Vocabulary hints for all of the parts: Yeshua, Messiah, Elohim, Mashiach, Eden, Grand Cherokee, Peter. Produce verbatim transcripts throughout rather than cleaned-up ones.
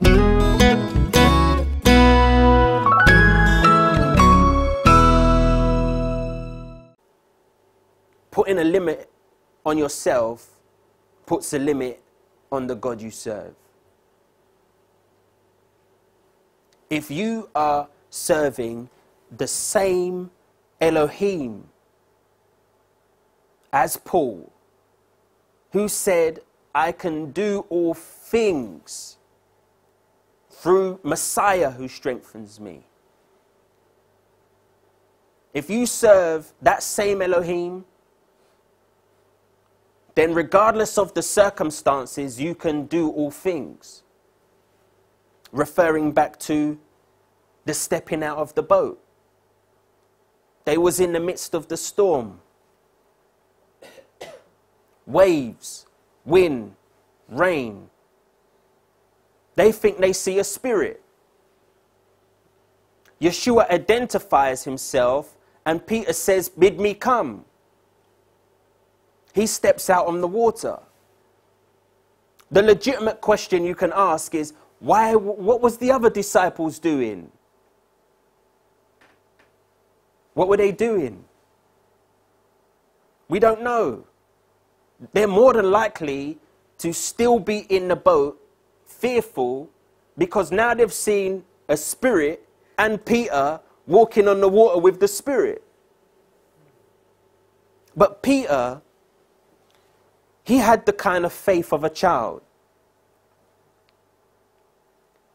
Putting a limit on yourself puts a limit on the God you serve. If you are serving the same Elohim as Paul, who said, I can do all things through Messiah who strengthens me. If you serve that same Elohim, then regardless of the circumstances, you can do all things. Referring back to the stepping out of the boat. They was in the midst of the storm. Waves, wind, rain. They think they see a spirit. Yeshua identifies himself and Peter says, bid me come. He steps out on the water. The legitimate question you can ask is, why, what was the other disciples doing? What were they doing? We don't know. They're more than likely to still be in the boat, fearful, because now they've seen a spirit and Peter walking on the water with the spirit. But Peter, he had the kind of faith of a child.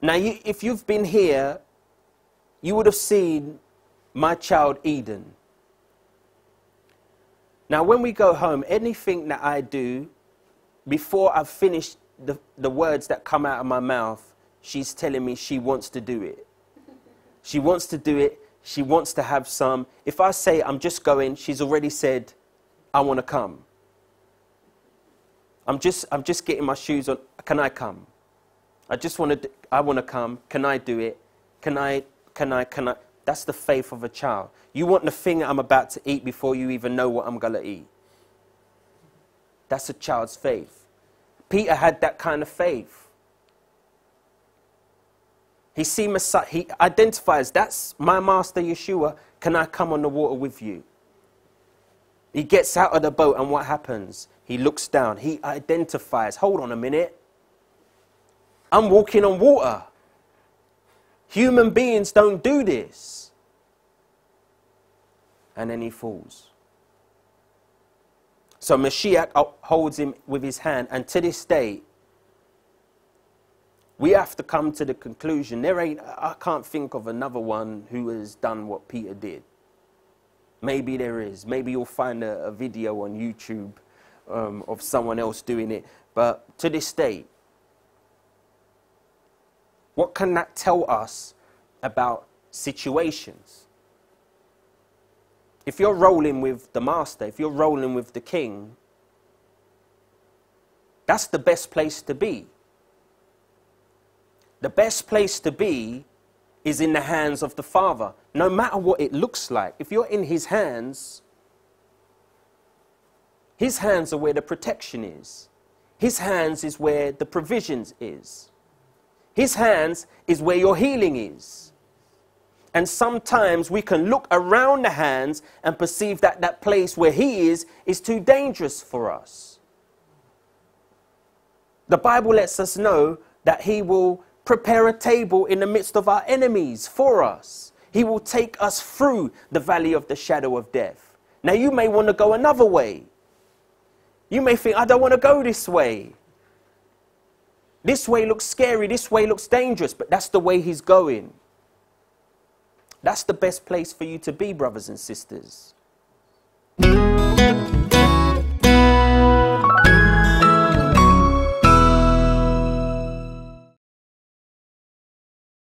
Now, you, if you've been here, you would have seen my child Eden. Now, when we go home, anything that I do, before I've finished the, the words that come out of my mouth, she's telling me she wants to do it. She wants to do it. She wants to have some. If I say I'm just going, she's already said, I want to come. I'm just, I'm just getting my shoes on. Can I come? I just want to, I want to come. Can I do it? Can I, can I, can I? That's the faith of a child. You want the thing I'm about to eat before you even know what I'm going to eat. That's a child's faith. Peter had that kind of faith. He, see Messiah, he identifies, that's my master Yeshua. Can I come on the water with you? He gets out of the boat and what happens? He looks down. He identifies. Hold on a minute. I'm walking on water. Human beings don't do this. And then he falls. So Mashiach upholds him with his hand. And to this day, we have to come to the conclusion. There ain't, I can't think of another one who has done what Peter did. Maybe there is. Maybe you'll find a, a video on YouTube um, of someone else doing it. But to this day, what can that tell us about situations? If you're rolling with the master, if you're rolling with the king, that's the best place to be. The best place to be is in the hands of the Father, no matter what it looks like. If you're in his hands, his hands are where the protection is. His hands is where the provisions is. His hands is where your healing is. And sometimes we can look around the hands and perceive that that place where he is is too dangerous for us. The Bible lets us know that he will prepare a table in the midst of our enemies for us. He will take us through the valley of the shadow of death. Now you may want to go another way. You may think, I don't want to go this way. This way looks scary, this way looks dangerous, but that's the way he's going. That's the best place for you to be, brothers and sisters.